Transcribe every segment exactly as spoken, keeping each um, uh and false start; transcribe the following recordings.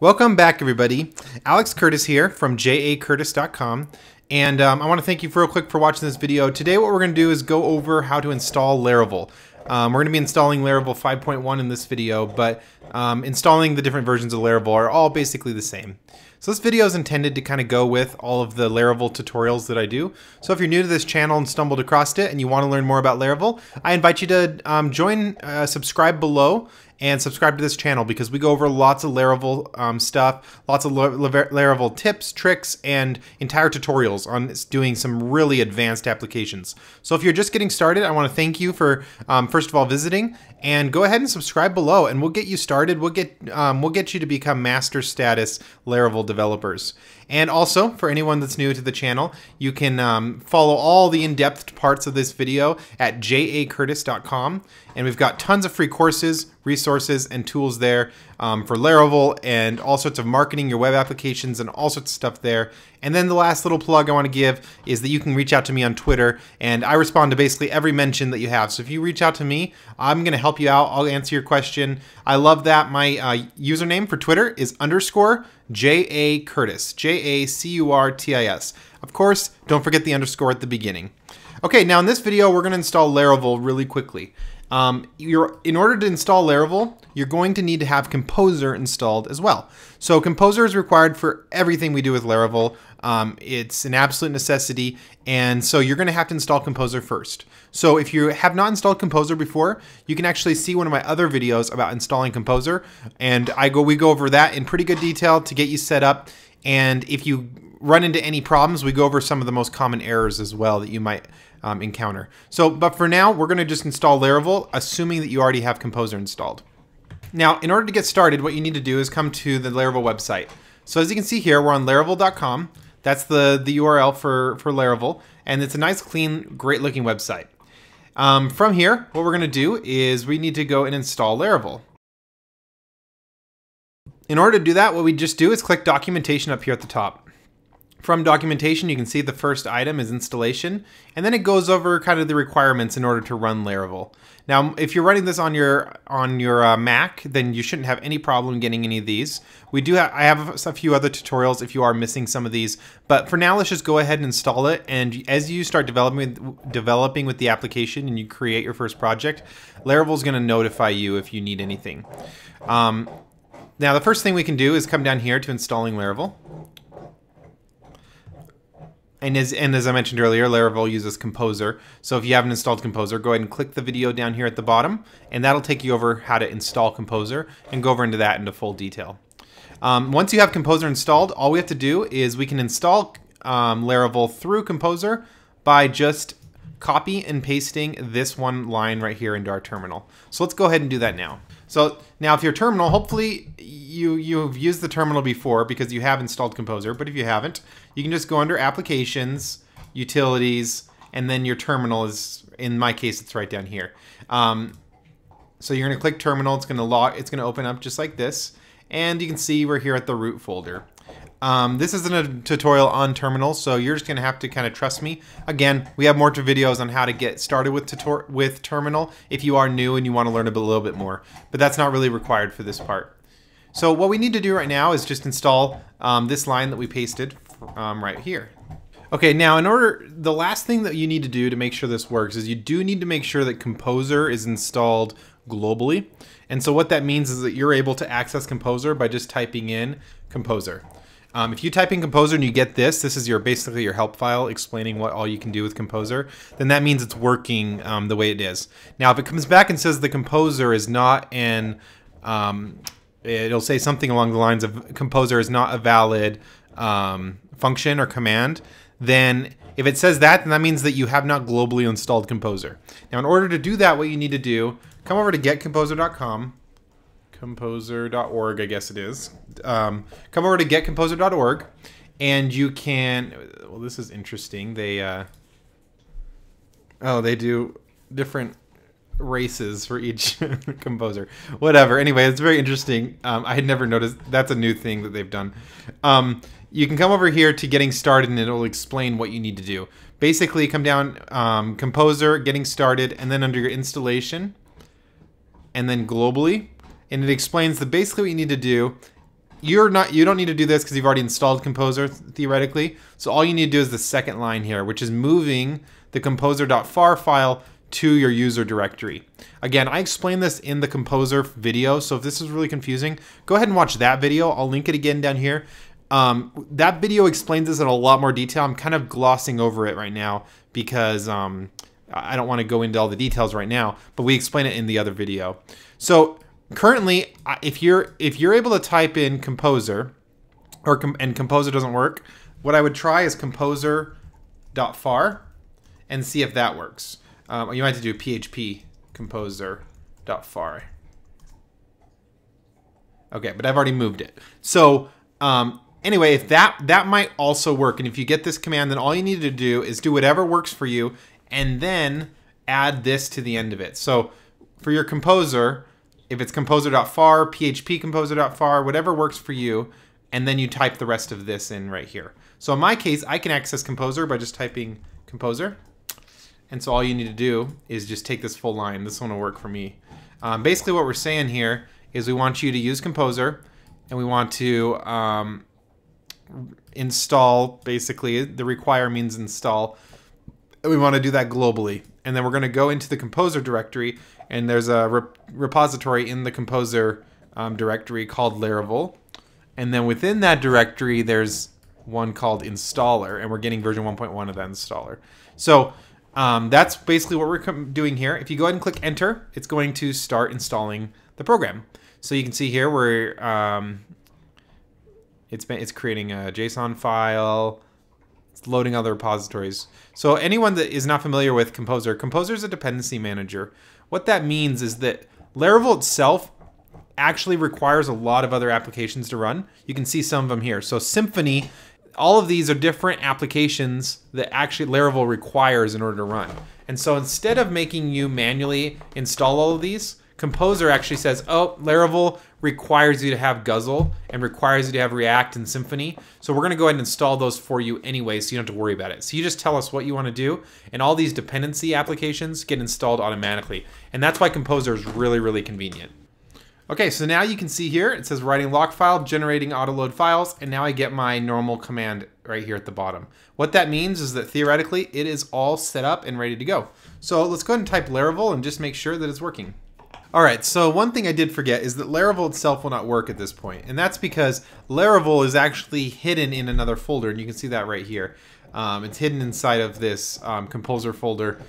Welcome back, everybody. Alex Curtis here from j a curtis dot com. And um, I want to thank you real quick for watching this video. Today what we're going to do is go over how to install Laravel. Um, we're going to be installing Laravel five point one in this video, but um, installing the different versions of Laravel are all basically the same. So this video is intended to kind of go with all of the Laravel tutorials that I do. So if you're new to this channel and stumbled across it and you want to learn more about Laravel, I invite you to um, join, uh, subscribe below, and subscribe to this channel because we go over lots of Laravel um, stuff, lots of Laravel tips, tricks, and entire tutorials on doing some really advanced applications. So if you're just getting started, I want to thank you for, um, first of all, visiting, and go ahead and subscribe below and we'll get you started. We'll get, um, we'll get you to become master status Laravel developers. And also, for anyone that's new to the channel, you can um, follow all the in-depth parts of this video at j a curtis dot com. And we've got tons of free courses, resources, and tools there um, for Laravel and all sorts of marketing, your web applications, and all sorts of stuff there. And then the last little plug I want to give is that you can reach out to me on Twitter, and I respond to basically every mention that you have. So if you reach out to me, I'm going to help you out. I'll answer your question. I love that. My uh, username for Twitter is underscore J A Curtis, J A C U R T I S. Of course, don't forget the underscore at the beginning. Okay, now in this video, we're going to install Laravel really quickly. Um, you're, in order to install Laravel, you're going to need to have Composer installed as well. So Composer is required for everything we do with Laravel. Um, it's an absolute necessity, and so you're going to have to install Composer first. So if you have not installed Composer before, you can actually see one of my other videos about installing Composer, and I go we go over that in pretty good detail to get you set up. And if you run into any problems, we go over some of the most common errors as well that you might um, encounter. So, but for now, we're going to just install Laravel, assuming that you already have Composer installed. Now, in order to get started, what you need to do is come to the Laravel website. So as you can see here, we're on laravel dot com. That's the, the U R L for, for Laravel, and it's a nice, clean, great-looking website. Um, from here, what we're going to do is we need to go and install Laravel. In order to do that, what we just do is click Documentation up here at the top. From Documentation, you can see the first item is Installation, and then it goes over kind of the requirements in order to run Laravel. Now, if you're running this on your on your uh, Mac, then you shouldn't have any problem getting any of these. We do have, I have a few other tutorials if you are missing some of these, but for now, let's just go ahead and install it. And as you start developing developing with the application and you create your first project, Laravel's going to notify you if you need anything. Um, Now, the first thing we can do is come down here to installing Laravel. And as, and as I mentioned earlier, Laravel uses Composer. So if you haven't installed Composer, go ahead and click the video down here at the bottom, and that'll take you over how to install Composer and go over into that into full detail. Um, once you have Composer installed, all we have to do is we can install um, Laravel through Composer by just copy and pasting this one line right here into our terminal. So let's go ahead and do that now. So now if your terminal, hopefully you, you've used the terminal before because you have installed Composer, but if you haven't, you can just go under Applications, Utilities, and then your terminal is, in my case, it's right down here. Um, so you're gonna click Terminal, it's gonna, lock, it's gonna open up just like this, and you can see we're here at the root folder. Um, this isn't a tutorial on terminal, so you're just going to have to kind of trust me. Again, we have more videos on how to get started with, tutor with terminal if you are new and you want to learn a little bit more, but that's not really required for this part. So what we need to do right now is just install um, this line that we pasted um, right here. Okay, now in order, the last thing that you need to do to make sure this works is you do need to make sure that Composer is installed globally. And so what that means is that you're able to access Composer by just typing in Composer. Um, if you type in Composer and you get this, this is your basically your help file explaining what all you can do with Composer, then that means it's working um, the way it is. Now, if it comes back and says the Composer is not an, um, it'll say something along the lines of Composer is not a valid um, function or command, then if it says that, then that means that you have not globally installed Composer. Now, in order to do that, what you need to do, come over to get composer dot com. composer dot org, I guess it is. Um, come over to get composer dot org, and you can. Well, this is interesting. They uh, oh, they do different races for each composer. Whatever. Anyway, it's very interesting. Um, I had never noticed. That's a new thing that they've done. Um, you can come over here to getting started, and it'll explain what you need to do. Basically, come down um, Composer, getting started, and then under your installation, and then globally. And it explains the basically what you need to do you're not, you don't need to do this because you've already installed Composer theoretically. So all you need to do is the second line here, which is moving the composer.far file to your user directory. Again, I explained this in the Composer video, so if this is really confusing, go ahead and watch that video. I'll link it again down here. Um, that video explains this in a lot more detail. I'm kind of glossing over it right now because um, I don't want to go into all the details right now, but we explain it in the other video. So currently, if you're if you're able to type in Composer, or com and Composer doesn't work, what I would try is composer.far and see if that works. Um, you might have to do php composer.far. Okay, but I've already moved it. So um, anyway, if that that might also work, and if you get this command, then all you need to do is do whatever works for you, and then add this to the end of it. So for your Composer, if it's composer.far, php composer.far, whatever works for you, and then you type the rest of this in right here. So in my case, I can access Composer by just typing Composer. And so all you need to do is just take this full line. This one will work for me. Um, basically what we're saying here is we want you to use Composer, and we want to um, install, basically, the require means install. We want to do that globally. And then we're going to go into the Composer directory, and there's a rep repository in the Composer um, directory called Laravel. And then within that directory, there's one called installer, and we're getting version one point one of that installer. So Um, that's basically what we're doing here. If you go ahead and click enter, it's going to start installing the program. So you can see here where um, it's, been, it's creating a JSON file, it's loading other repositories. So anyone that is not familiar with Composer, Composer is a dependency manager. What that means is that Laravel itself actually requires a lot of other applications to run. You can see some of them here. So Symfony, all of these are different applications that actually Laravel requires in order to run. And so instead of making you manually install all of these, Composer actually says, oh, Laravel requires you to have Guzzle and requires you to have React and Symfony. So we're going to go ahead and install those for you anyway, so you don't have to worry about it. So you just tell us what you want to do, and all these dependency applications get installed automatically. And that's why Composer is really, really convenient. Okay, so now you can see here, it says writing lock file, generating autoload files, and now I get my normal command right here at the bottom. What that means is that theoretically, it is all set up and ready to go. So let's go ahead and type Laravel and just make sure that it's working. All right, so one thing I did forget is that Laravel itself will not work at this point, and that's because Laravel is actually hidden in another folder, and you can see that right here. Um, it's hidden inside of this um, Composer folder.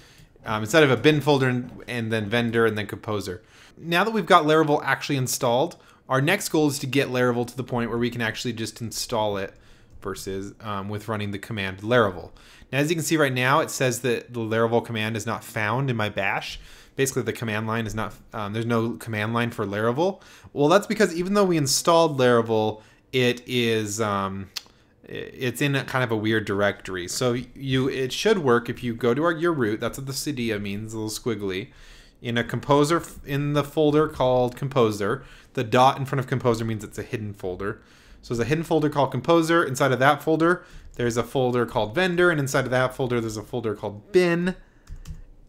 Um, instead of a bin folder and, and then vendor and then Composer. Now that we've got Laravel actually installed, our next goal is to get Laravel to the point where we can actually just install it versus um, with running the command Laravel. Now, as you can see right now, it says that the Laravel command is not found in my bash. Basically, the command line is not, um, there's no command line for Laravel. Well, that's because even though we installed Laravel, it is, um, it's in a kind of a weird directory. So you, it should work if you go to our, your root, that's what the cdia means, a little squiggly, in a Composer, in the folder called Composer. The dot in front of Composer means it's a hidden folder. So there's a hidden folder called Composer. Inside of that folder, there's a folder called vendor, and inside of that folder, there's a folder called bin.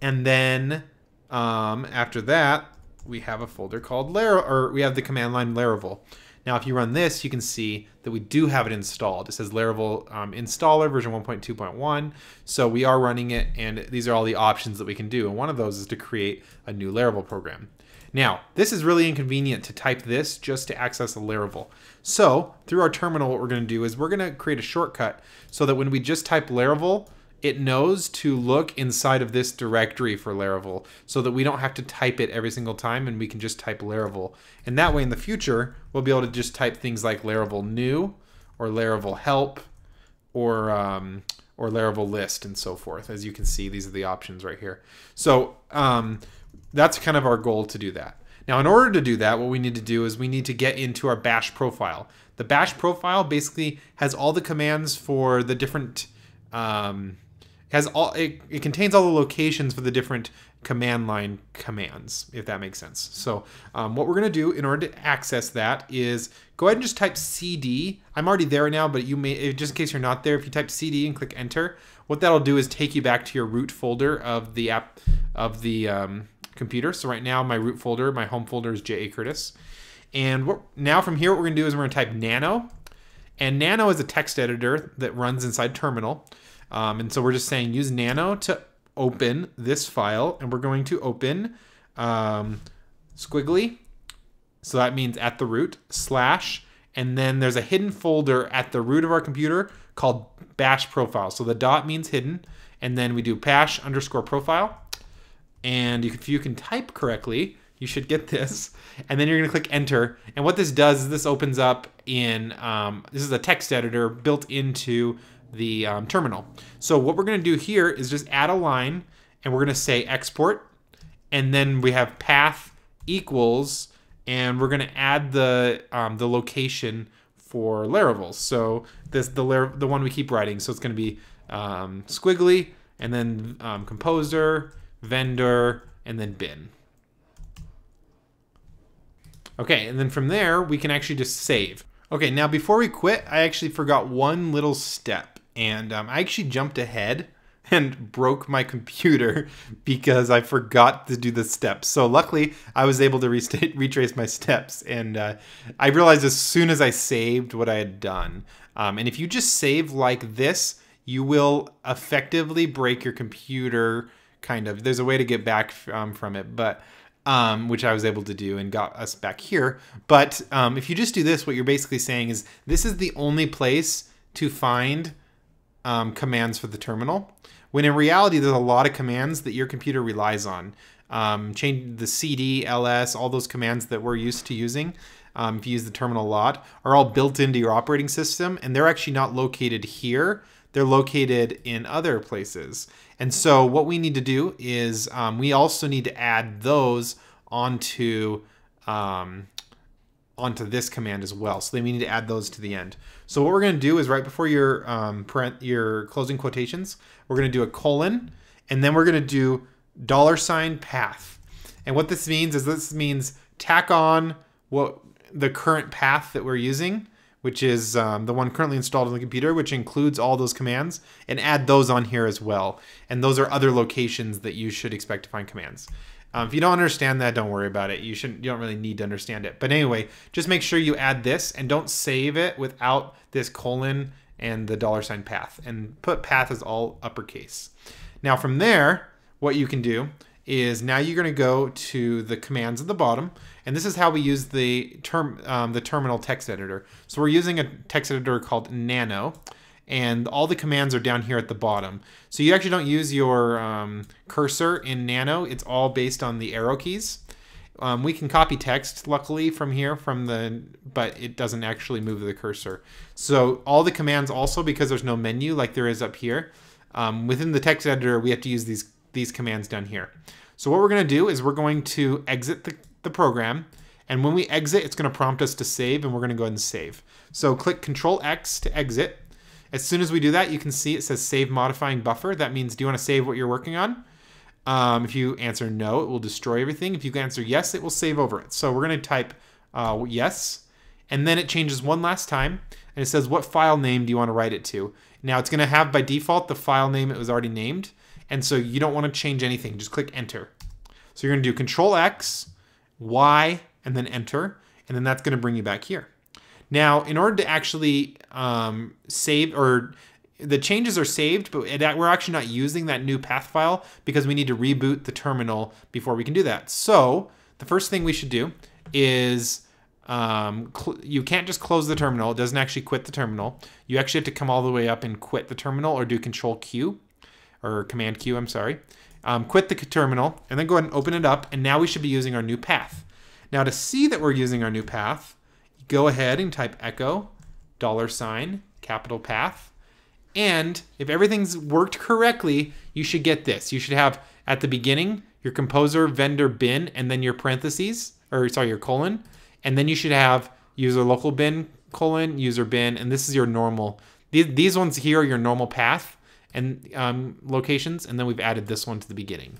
And then um, after that, we have a folder called Laravel, or we have the command line Laravel. Now, if you run this, you can see that we do have it installed. It says Laravel um, installer version one point two point one. So we are running it, and these are all the options that we can do. And one of those is to create a new Laravel program. Now, this is really inconvenient to type this just to access a Laravel. So through our terminal, what we're going to do is we're going to create a shortcut so that when we just type Laravel, it knows to look inside of this directory for Laravel so that we don't have to type it every single time, and we can just type Laravel. And that way in the future, we'll be able to just type things like Laravel new or Laravel help or, um, or Laravel list and so forth. As you can see, these are the options right here. So um, that's kind of our goal to do that. Now, in order to do that, what we need to do is we need to get into our bash profile. The bash profile basically has all the commands for the different um, Has all it, it contains all the locations for the different command line commands, if that makes sense. So um, what we're going to do in order to access that is go ahead and just type C D. I'm already there now, but you may, just in case you're not there, if you type C D and click enter, what that'll do is take you back to your root folder of the app of the um, computer. So right now my root folder, my home folder is J A Curtis. And what, now from here, what we're gonna do is we're gonna type nano. And nano is a text editor that runs inside terminal. Um, and so we're just saying use nano to open this file, and we're going to open um, squiggly. So that means at the root, slash, and then there's a hidden folder at the root of our computer called bash profile. So the dot means hidden, and then we do bash underscore profile. And if you can type correctly, you should get this. And then you're gonna click enter. And what this does is this opens up in, um, this is a text editor built into the um, terminal. So what we're gonna do here is just add a line, and we're gonna say export, and then we have path equals, and we're gonna add the um, the location for Laravel. So this the Lar the one we keep writing. So it's gonna be um, squiggly, and then um, composer, vendor, and then bin. Okay, and then from there, we can actually just save. Okay, now before we quit, I actually forgot one little step, and um, I actually jumped ahead and broke my computer because I forgot to do the steps. So luckily, I was able to retrace my steps, and uh, I realized as soon as I saved what I had done. Um, and if you just save like this, you will effectively break your computer, kind of. There's a way to get back um, from it, but... Um, which I was able to do and got us back here. But um, if you just do this, what you're basically saying is this is the only place to find um, commands for the terminal, when in reality, there's a lot of commands that your computer relies on. Um, change the C D, L S, all those commands that we're used to using, um, if you use the terminal a lot, are all built into your operating system, and they're actually not located here. They're located in other places. And so what we need to do is um, we also need to add those onto, um, onto this command as well. So then we need to add those to the end. So what we're gonna do is right before your, um, parent, your closing quotations, we're gonna do a colon, and then we're gonna do dollar sign path. And what this means is this means tack on what the current path that we're using, which is um, the one currently installed on the computer, which includes all those commands, and add those on here as well. And those are other locations that you should expect to find commands. Um, if you don't understand that, don't worry about it. You shouldn't, you don't really need to understand it. But anyway, just make sure you add this, and don't save it without this colon and the dollar sign path, and put path as all uppercase. Now from there, what you can do is now you're gonna go to the commands at the bottom, and this is how we use the term, um, the terminal text editor. So we're using a text editor called Nano, and all the commands are down here at the bottom. So you actually don't use your um, cursor in Nano, it's all based on the arrow keys. Um, we can copy text, luckily, from here, from the, but it doesn't actually move the cursor. So all the commands also, because there's no menu like there is up here, um, within the text editor, we have to use these these commands down here. So what we're gonna do is we're going to exit the, the program, and when we exit, it's gonna prompt us to save, and we're gonna go ahead and save. So click Control X to exit. As soon as we do that, you can see it says save modifying buffer. That means, do you wanna save what you're working on? Um, if you answer no, it will destroy everything. If you answer yes, it will save over it. So we're gonna type uh, yes, and then it changes one last time, and it says, what file name do you wanna write it to? Now it's gonna have by default the file name it was already named. And so you don't want to change anything, just click enter. So you're gonna do Control X, Y, and then enter, and then that's gonna bring you back here. Now, in order to actually um, save, or the changes are saved, but it, we're actually not using that new path file because we need to reboot the terminal before we can do that. So the first thing we should do is, um, you can't just close the terminal, it doesn't actually quit the terminal. You actually have to come all the way up and quit the terminal, or do Control Q. Or Command Q, I'm sorry. Um, quit the terminal, and then go ahead and open it up, and now we should be using our new path. Now to see that we're using our new path, go ahead and type echo, dollar sign, capital path, and if everything's worked correctly, you should get this. You should have, at the beginning, your composer, vendor, bin, and then your parentheses, or sorry, your colon, and then you should have user local bin, colon, user bin, and this is your normal. These, these ones here are your normal path, and um, locations, and then we've added this one to the beginning.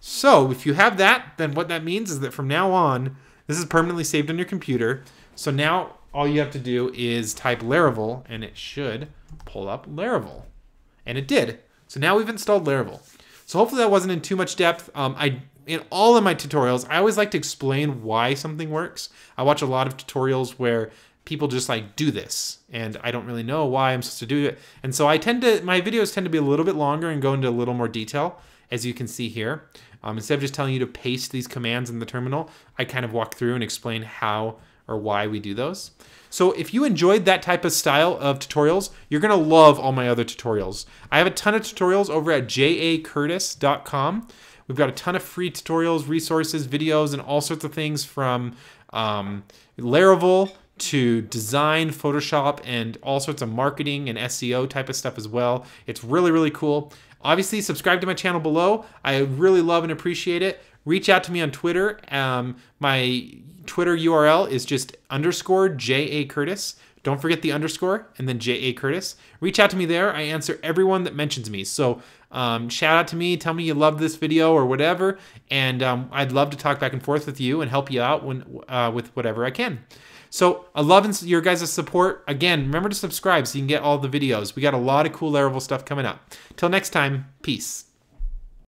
So if you have that, then what that means is that from now on, this is permanently saved on your computer. So now all you have to do is type Laravel, and it should pull up Laravel. And it did. So now we've installed Laravel. So hopefully that wasn't in too much depth. Um, I in all of my tutorials, I always like to explain why something works. I watch a lot of tutorials where people just like do this and I don't really know why I'm supposed to do it. And so I tend to, my videos tend to be a little bit longer and go into a little more detail, as you can see here. Um, instead of just telling you to paste these commands in the terminal, I kind of walk through and explain how or why we do those. So if you enjoyed that type of style of tutorials, you're gonna love all my other tutorials. I have a ton of tutorials over at j a curtis dot com. We've got a ton of free tutorials, resources, videos, and all sorts of things from um, Laravel to design, Photoshop, and all sorts of marketing and S E O type of stuff as well. It's really, really cool. Obviously, subscribe to my channel below. I really love and appreciate it. Reach out to me on Twitter. Um, my Twitter U R L is just underscore J A Curtis. Don't forget the underscore and then J A Curtis. Reach out to me there. I answer everyone that mentions me. So um, shout out to me. Tell me you loved this video or whatever. And um, I'd love to talk back and forth with you and help you out when, uh, with whatever I can. So I love your guys' support. Again, remember to subscribe so you can get all the videos. We got a lot of cool Laravel stuff coming up. Till next time, peace.